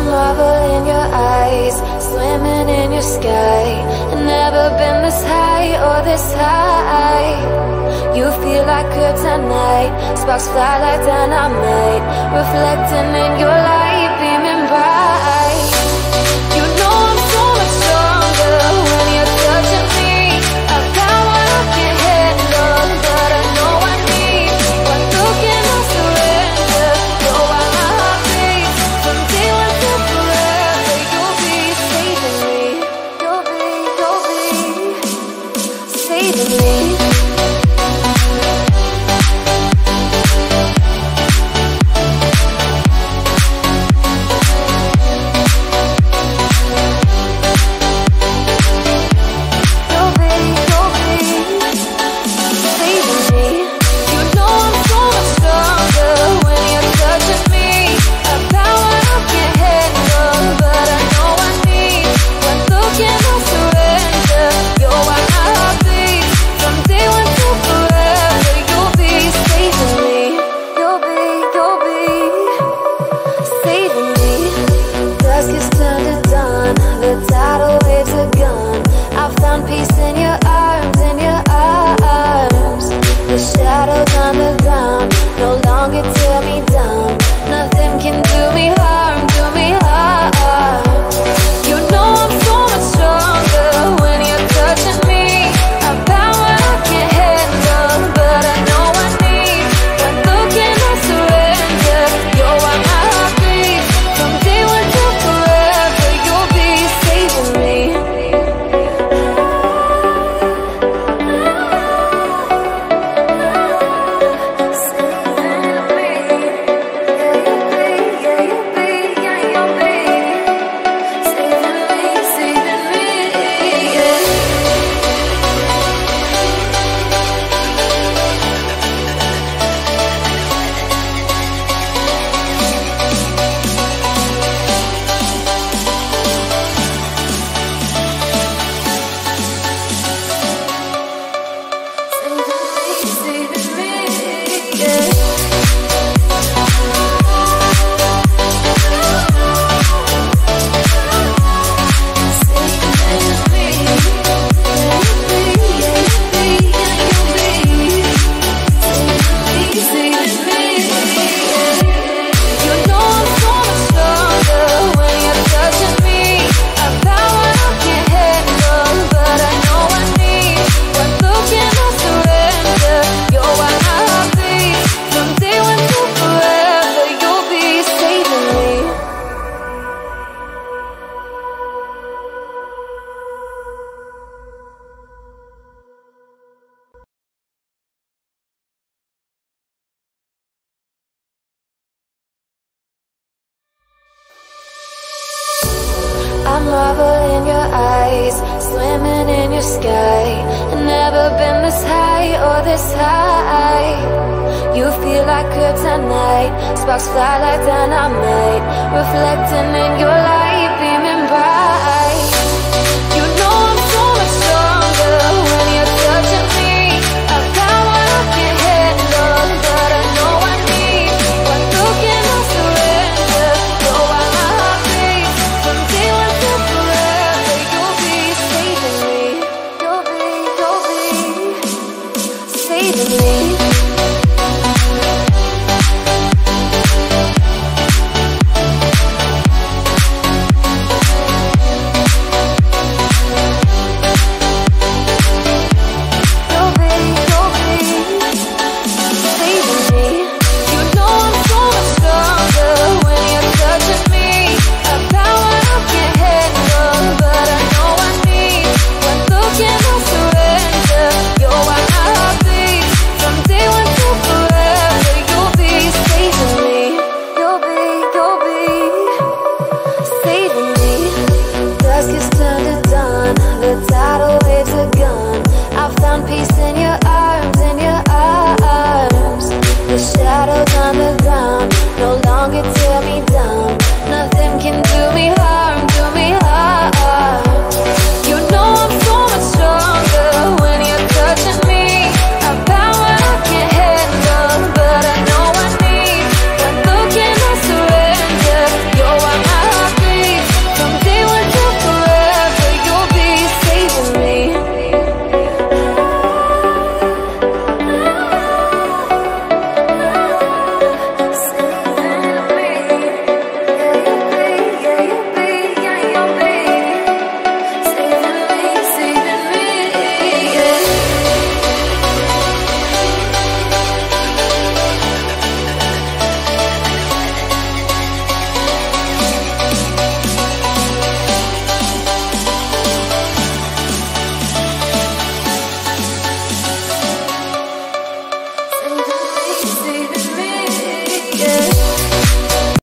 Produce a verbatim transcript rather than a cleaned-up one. marvel in your eyes, swimming in your sky. I've never been this high or this high. You feel like kryptonite, sparks fly like dynamite, reflecting in your light, beaming bright. You know I'm so much stronger when you're touching me. A power I can't handle, but I know I need. One look and I surrender. Go out my heart beats. From day one to forever, you'll be saving me. You'll be, you'll be saving me. Marvel in your eyes, swimming in your sky. I've never been this high or this high. You feel like kryptonite, sparks fly like dynamite, reflecting in your light.